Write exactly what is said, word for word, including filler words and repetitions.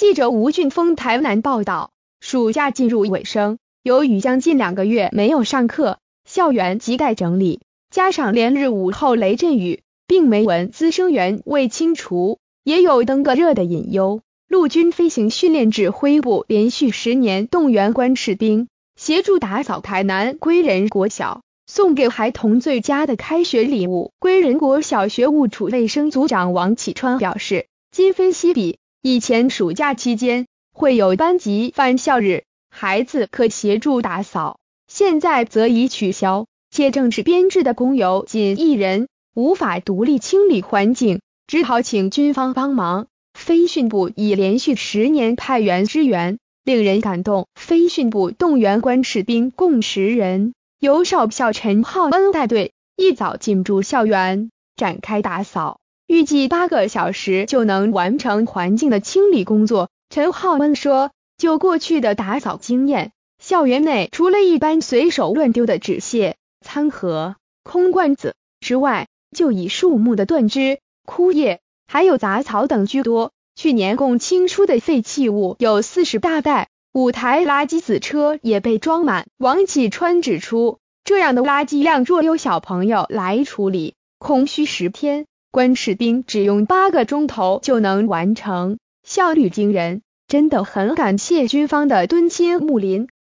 记者吴俊峰台南报道，暑假进入尾声，由于将近两个月没有上课，校园亟待整理，加上连日午后雷阵雨，病媒蚊滋生源未清除，也有登革热的隐忧。陆军飞行训练指挥部连续十年动员官士兵，协助打扫台南归仁国小，送给孩童最佳的开学礼物。归仁国小学务处卫生组长王启川表示，今非昔比，以前暑假期间会有班级返校日，孩子可协助打扫，现在则已取消，且正式编制的工友仅一人，无法独立清理环境，只好请军方帮忙。飞训部已连续十年派员支援，令人感动。飞训部动员官士兵共十人，由少校陈浩恩带队，一早进驻校园，展开打扫。预计八个小时就能完成环境的清理工作。陈浩恩说，就过去的打扫经验，校园内除了一般随手乱丢的纸屑、餐盒、空罐子之外，就以树木的断枝、枯叶还有杂草等居多。去年共清出的废弃物有四十大袋，五台垃圾子车也被装满。王启川指出，这样的垃圾量若由小朋友来处理，恐需十天。官士兵只用八个钟头就能完成，效率惊人，真的很感谢军方的敦亲睦邻，